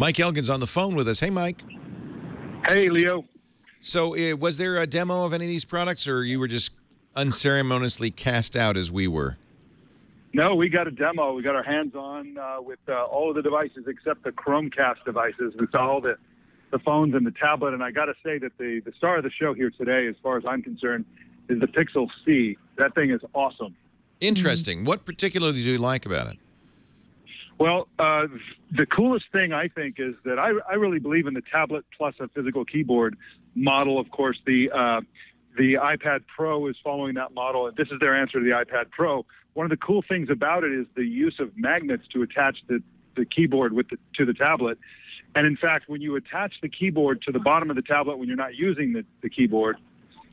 Mike Elgin's on the phone with us. Hey, Mike. Hey, Leo. So was there a demo of any of these products, or you were just unceremoniously cast out as we were? No, we got a demo. We got our hands on with all of the devices except the Chromecast devices. We saw all the phones and the tablet, and I got to say that the star of the show here today, as far as I'm concerned, is the Pixel C. That thing is awesome. Interesting. What particularly do you like about it? Well, the coolest thing, I think, is that I really believe in the tablet plus a physical keyboard model. Of course, the iPad Pro is following that model, and this is their answer to the iPad Pro. One of the cool things about it is the use of magnets to attach the keyboard with to the tablet. And, in fact, when you attach the keyboard to the bottom of the tablet when you're not using the keyboard,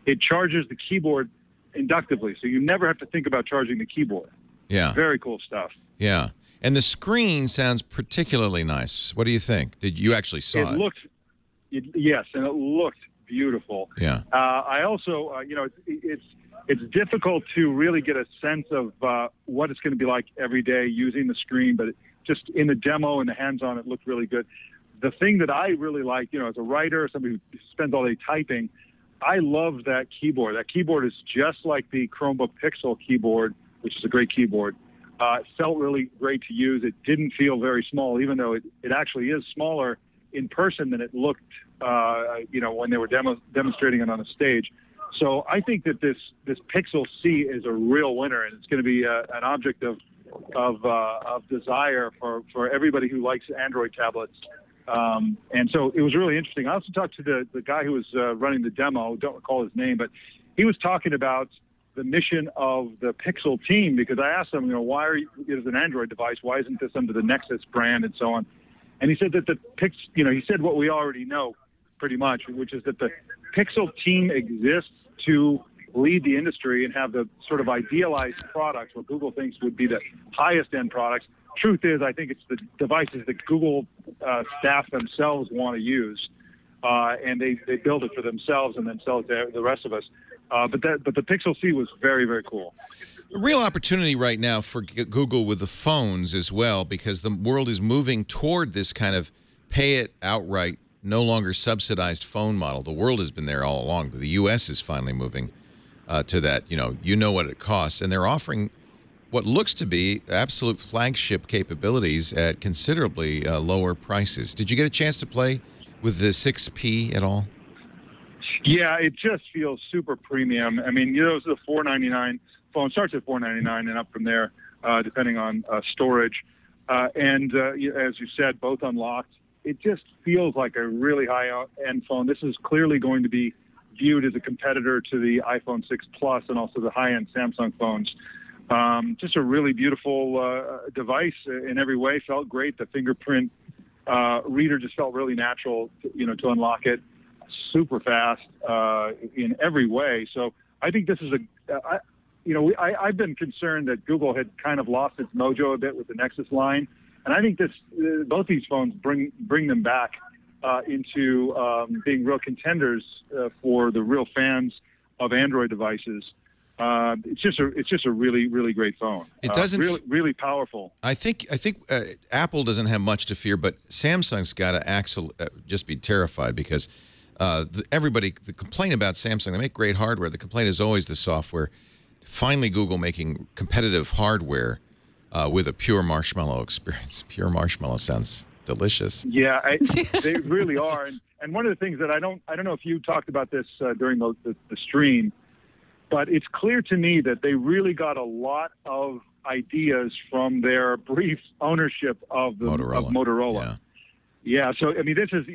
it charges the keyboard inductively, so you never have to think about charging the keyboard. Yeah. Very cool stuff. Yeah. And the screen sounds particularly nice. What do you think? Did you actually saw it? Yes, and it looked beautiful. Yeah. I also, you know, it's difficult to really get a sense of what it's going to be like every day using the screen, but just in the demo and the hands-on, it looked really good. The thing that I really like, you know, as a writer, somebody who spends all day typing, I love that keyboard. That keyboard is just like the Chromebook Pixel keyboard, which is a great keyboard. It felt really great to use. It didn't feel very small, even though it actually is smaller in person than it looked, you know, when they were demonstrating it on the stage. So I think that this Pixel C is a real winner, and it's going to be an object of desire for everybody who likes Android tablets. And so it was really interesting. I also talked to the guy who was running the demo. Don't recall his name, but he was talking about the mission of the Pixel team, because I asked him, you know, why are you, it is an Android device, why isn't this under the Nexus brand and so on? And he said that you know, he said what we already know pretty much, which is that the Pixel team exists to lead the industry and have the sort of idealized products, what Google thinks would be the highest end products. Truth is, I think it's the devices that Google staff themselves want to use, and they build it for themselves and then sell it to the rest of us. But the Pixel C was very, very cool. A real opportunity right now for Google with the phones as well, because the world is moving toward this kind of pay it outright, no longer subsidized phone model. The world has been there all along, but the U.S. is finally moving to that. You know what it costs, and they're offering what looks to be absolute flagship capabilities at considerably lower prices. Did you get a chance to play with the 6P at all? Yeah, it just feels super premium. I mean, you know, the $499 phone starts at $499 and up from there, depending on storage. And as you said, both unlocked. It just feels like a really high-end phone. This is clearly going to be viewed as a competitor to the iPhone 6 Plus and also the high-end Samsung phones. Just a really beautiful device in every way. Felt great. The fingerprint reader just felt really natural, to unlock it. Super fast in every way. So I think this is I've been concerned that Google had kind of lost its mojo a bit with the Nexus line, and I think this both these phones bring them back into being real contenders for the real fans of Android devices. It's just a really, really great phone. It doesn't really, really powerful. I think Apple doesn't have much to fear, but Samsung's got to just be terrified, because everybody, the complaint about Samsung, they make great hardware. The complaint is always the software. Finally, Google making competitive hardware with a pure marshmallow experience. Pure marshmallow sounds delicious. Yeah, they really are. And one of the things that I don't know if you talked about this during the stream, but it's clear to me that they really got a lot of ideas from their brief ownership of Motorola. Yeah. Yeah, so I mean, this is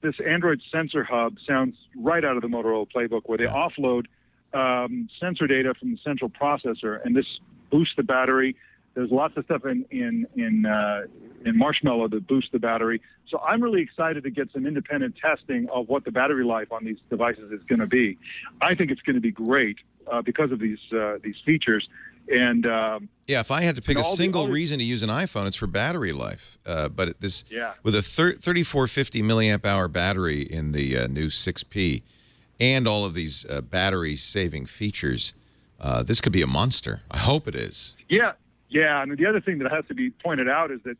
this Android sensor hub sounds right out of the Motorola playbook, where they offload sensor data from the central processor, and this boosts the battery. There's lots of stuff in Marshmallow that boosts the battery. So I'm really excited to get some independent testing of what the battery life on these devices is going to be. I think it's going to be great because of these features. And yeah, if I had to pick a single reason to use an iPhone, it's for battery life. But this, with a 3450 milliamp hour battery in the new 6P, and all of these battery saving features, this could be a monster. I hope it is. Yeah, and the other thing that has to be pointed out is that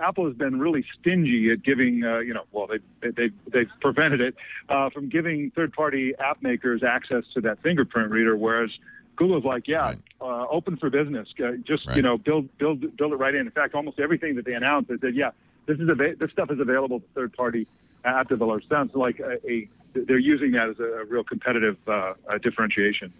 Apple has been really stingy at giving, they've prevented it from giving third-party app makers access to that fingerprint reader, whereas Google's like, open for business, just build it right in. In fact, almost everything that they announced, they said, this stuff is available to third-party app developers. Sounds like they're using that as a real competitive differentiation.